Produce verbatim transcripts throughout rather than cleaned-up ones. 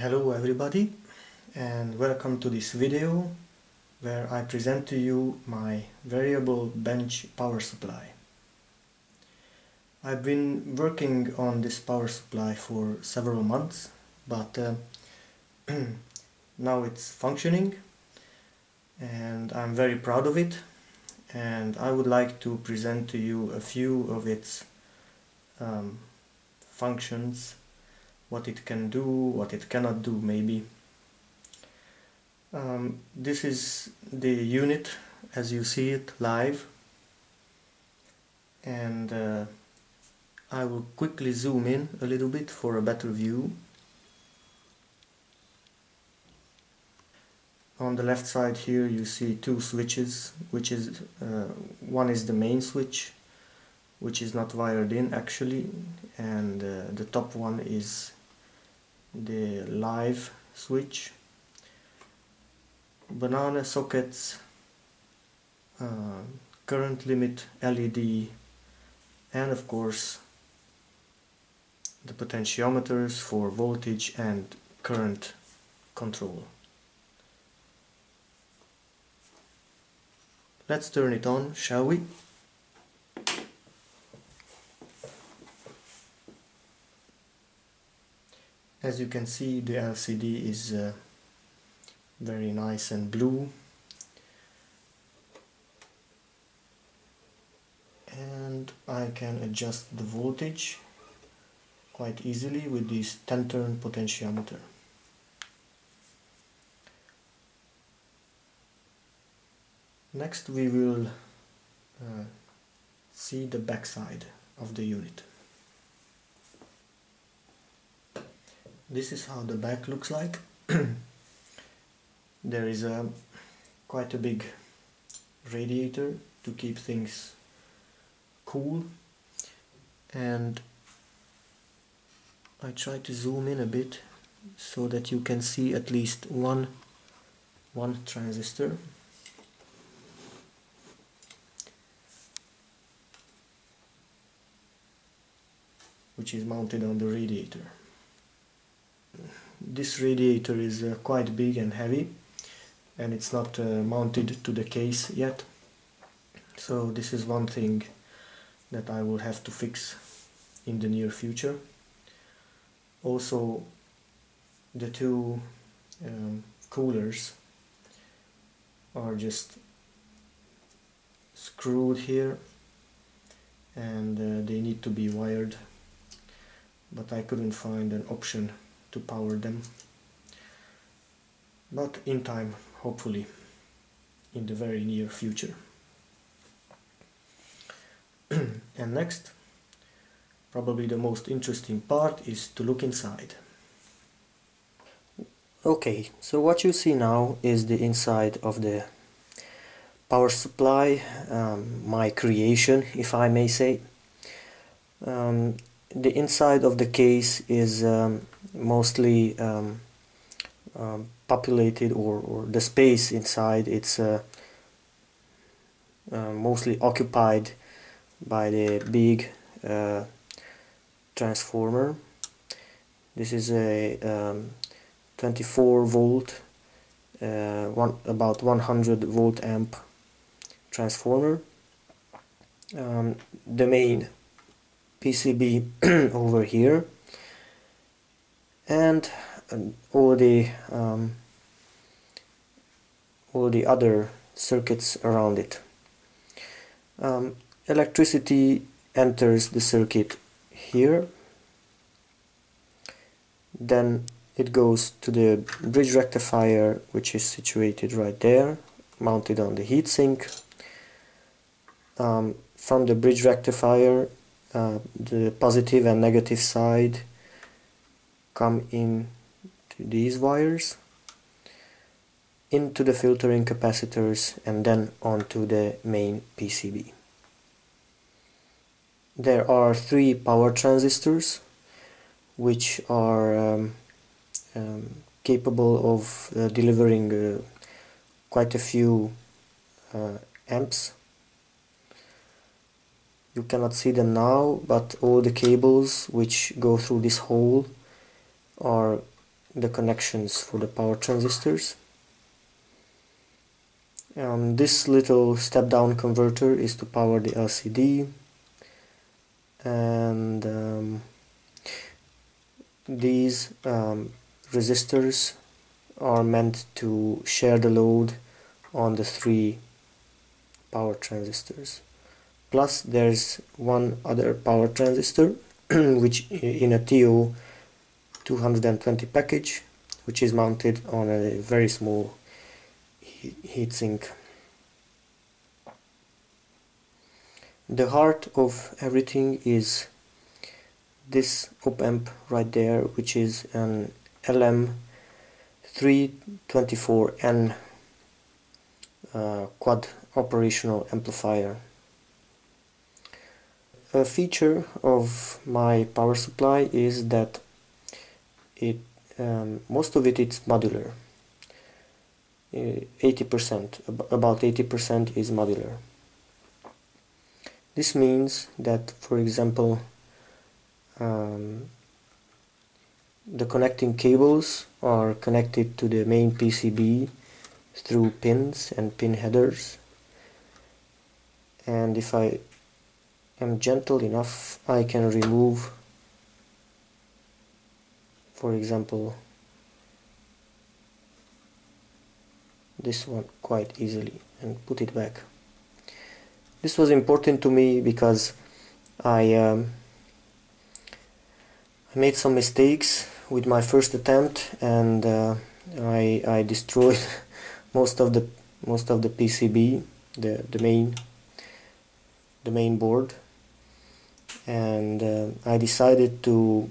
Hello everybody, and welcome to this video where I present to you my variable bench power supply. I've been working on this power supply for several months, but uh, now it's functioning and I'm very proud of it, and I would like to present to you a few of its um, functions, what it can do, what it cannot do, maybe. Um, this is the unit as you see it live, and uh, I will quickly zoom in a little bit for a better view. On the left side here you see two switches, which is uh, one is the main switch, which is not wired in actually, and uh, the top one is the live switch, banana sockets, uh, current limit L E D, and of course the potentiometers for voltage and current control. Let's turn it on, shall we? As you can see, the L C D is uh, very nice and blue, and I can adjust the voltage quite easily with this ten turn potentiometer. Next we will uh, see the backside of the unit. This is how the back looks like. There is a quite a big radiator to keep things cool, and I try to zoom in a bit so that you can see at least one one transistor. Which is mounted on the radiator. This radiator is uh, quite big and heavy, and it's not uh, mounted to the case yet, so this is one thing that I will have to fix in the near future. Also, the two um, coolers are just screwed here, and uh, they need to be wired, but I couldn't find an option to power them, but in time, hopefully, in the very near future. And next, probably the most interesting part is to look inside. Okay, so what you see now is the inside of the power supply, um, my creation, if I may say. Um, the inside of the case is um, mostly um, um, populated, or, or the space inside it's uh, uh, mostly occupied by the big uh, transformer. This is a um, twenty-four volt, uh, one, about one hundred volt amp transformer. Um, the main P C B over here, and all the um, all the other circuits around it. Um, electricity enters the circuit here, then it goes to the bridge rectifier, which is situated right there, mounted on the heatsink. Um, from the bridge rectifier, Uh, the positive and negative side come in to these wires, into the filtering capacitors, and then onto the main P C B. There are three power transistors which are um, um, capable of uh, delivering uh, quite a few uh, amps. You cannot see them now, but all the cables which go through this hole are the connections for the power transistors. Um, this little step-down converter is to power the L C D, and um, these um, resistors are meant to share the load on the three power transistors. Plus there's one other power transistor which in a T O two twenty package, which is mounted on a very small heatsink. The heart of everything is this op-amp right there, which is an L M three twenty-four N uh, quad operational amplifier. A feature of my power supply is that it um, most of it is modular. eighty percent about eighty percent is modular. This means that, for example, um, the connecting cables are connected to the main P C B through pins and pin headers, and if I am gentle enough, I can remove, for example, this one quite easily and put it back. This was important to me because I, um, I made some mistakes with my first attempt, and uh, I, I destroyed most of the most of the P C B, the the main the main board, and uh, I decided to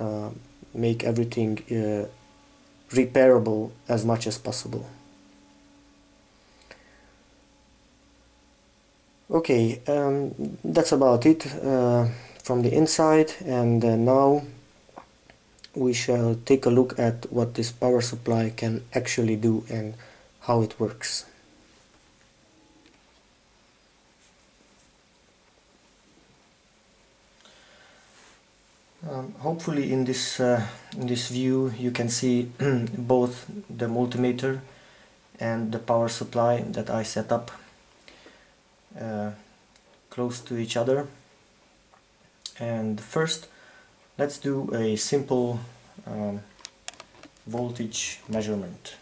uh, make everything uh, repairable as much as possible. Okay, um, that's about it uh, from the inside, and uh, now we shall take a look at what this power supply can actually do and how it works. Um, hopefully in this, uh, in this view you can see both the multimeter and the power supply that I set up Uh, close to each other. And first let's do a simple um, voltage measurement.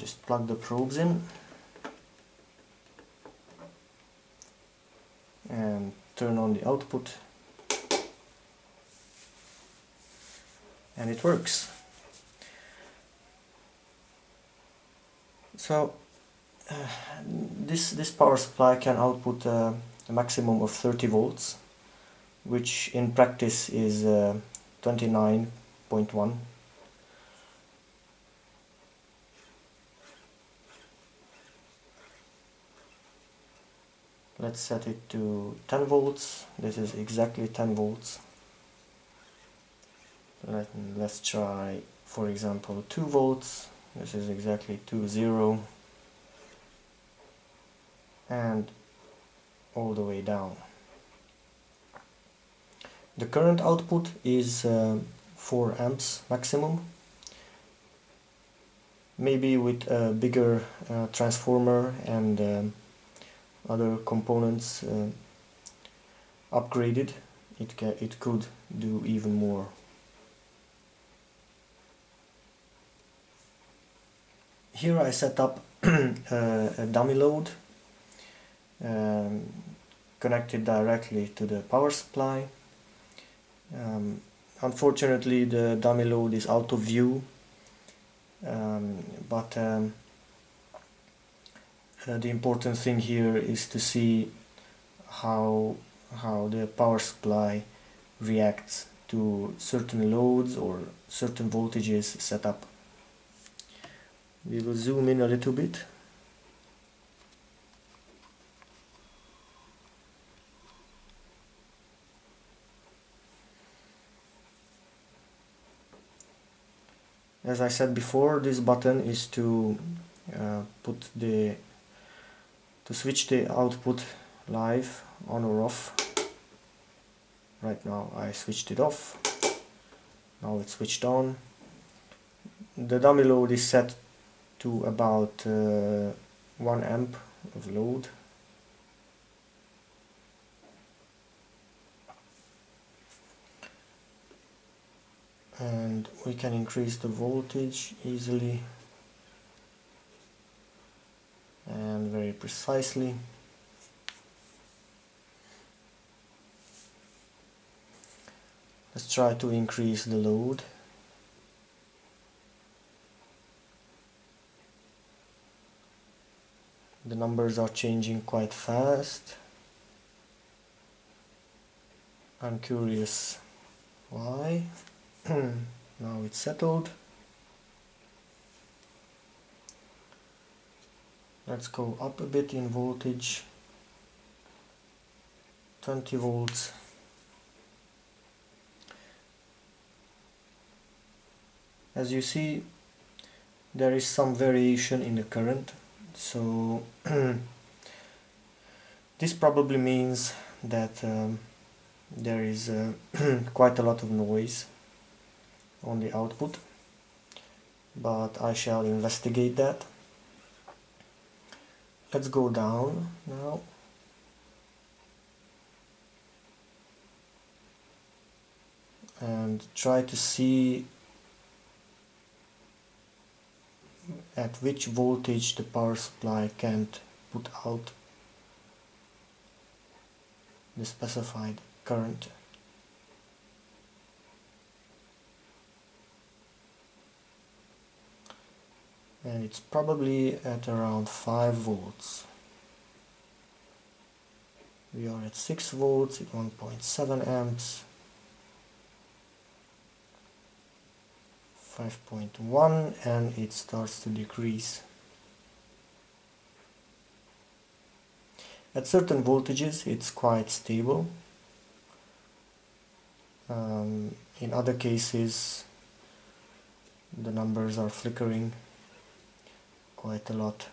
Just plug the probes in and turn on the output, and it works. So uh, this, this power supply can output uh, a maximum of thirty volts, which in practice is uh, twenty-nine point one. Let's set it to ten volts. This is exactly ten volts. Let, let's try, for example, two volts. This is exactly two zero, and all the way down. The current output is uh, four amps maximum. Maybe with a bigger uh, transformer and uh, other components uh, upgraded, it ca it could do even more. Here I set up a, a dummy load um, connected directly to the power supply. Um, unfortunately, the dummy load is out of view, um, but um, uh, the important thing here is to see how, how the power supply reacts to certain loads or certain voltages set up. We will zoom in a little bit. As I said before, this button is to uh, put the to switch the output live on or off. Right now I switched it off. Now it's switched on. The dummy load is set to about uh, one amp of load. And we can increase the voltage easily and very precisely. Let's try to increase the load. The numbers are changing quite fast. I'm curious why. Now it's settled. Let's go up a bit in voltage. twenty volts. As you see, there is some variation in the current, so this probably means that um, there is uh, quite a lot of noise on the output, but I shall investigate that. Let's go down now. And try to see at which voltage the power supply can't put out the specified current. And it's probably at around five volts. We are at six volts, at one point seven amps, five point one, and it starts to decrease. At certain voltages it's quite stable. Um, in other cases the numbers are flickering quite a lot.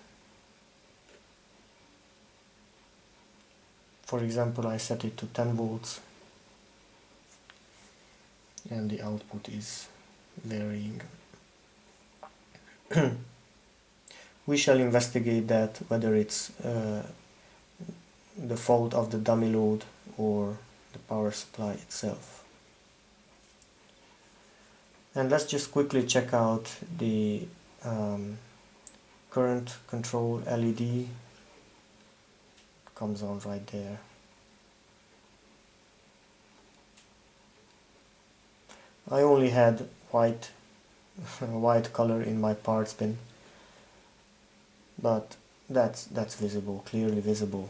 For example, I set it to ten volts and the output is varying. We shall investigate that, whether it's uh, the fault of the dummy load or the power supply itself. And let's just quickly check out the um, current control L E D. It comes on right there. I only had white white color in my parts bin, but that's that's visible, clearly visible,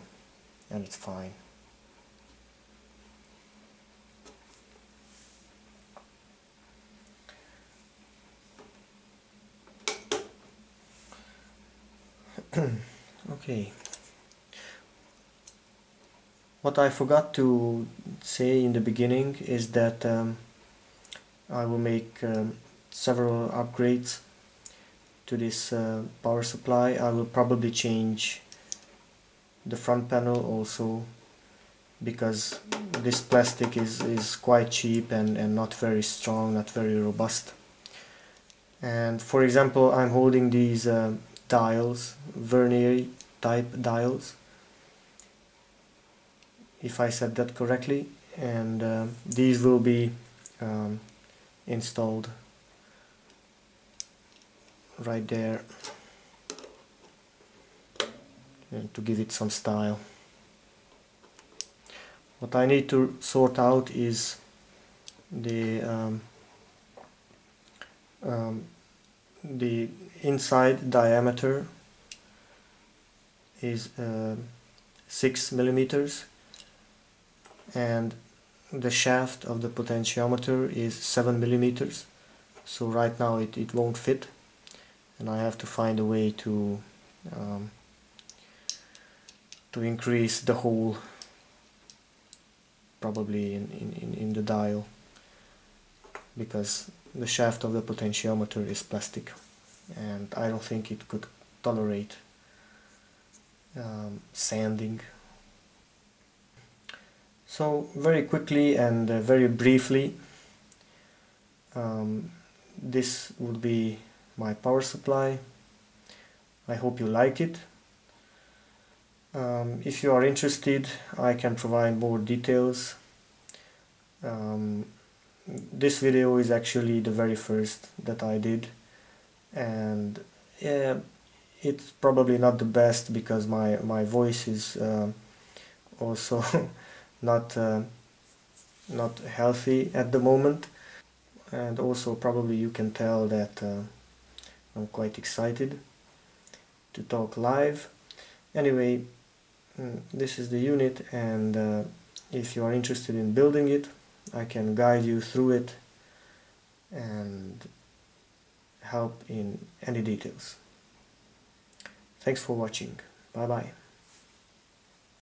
and it's fine. Okay, what I forgot to say in the beginning is that um, I will make um, several upgrades to this uh, power supply. I will probably change the front panel also, because this plastic is, is quite cheap and, and not very strong, not very robust. And for example, I'm holding these uh, dials, vernier type dials, if I said that correctly, and uh, these will be um, installed right there, and to give it some style. What I need to sort out is the um, um, the inside diameter is uh, six millimeters, and the shaft of the potentiometer is seven millimeters, so right now it, it won't fit, and I have to find a way to um, to increase the hole, probably in, in, in the dial, because the shaft of the potentiometer is plastic and I don't think it could tolerate um, sanding. So very quickly and uh, very briefly, um, this would be my power supply. I hope you like it. Um, if you are interested, I can provide more details. Um, this video is actually the very first that I did, and yeah, it's probably not the best because my, my voice is uh, also not, uh, not healthy at the moment, and also probably you can tell that uh, I'm quite excited to talk live. Anyway, this is the unit, and uh, if you are interested in building it, I can guide you through it and help in any details. Thanks for watching. Bye bye.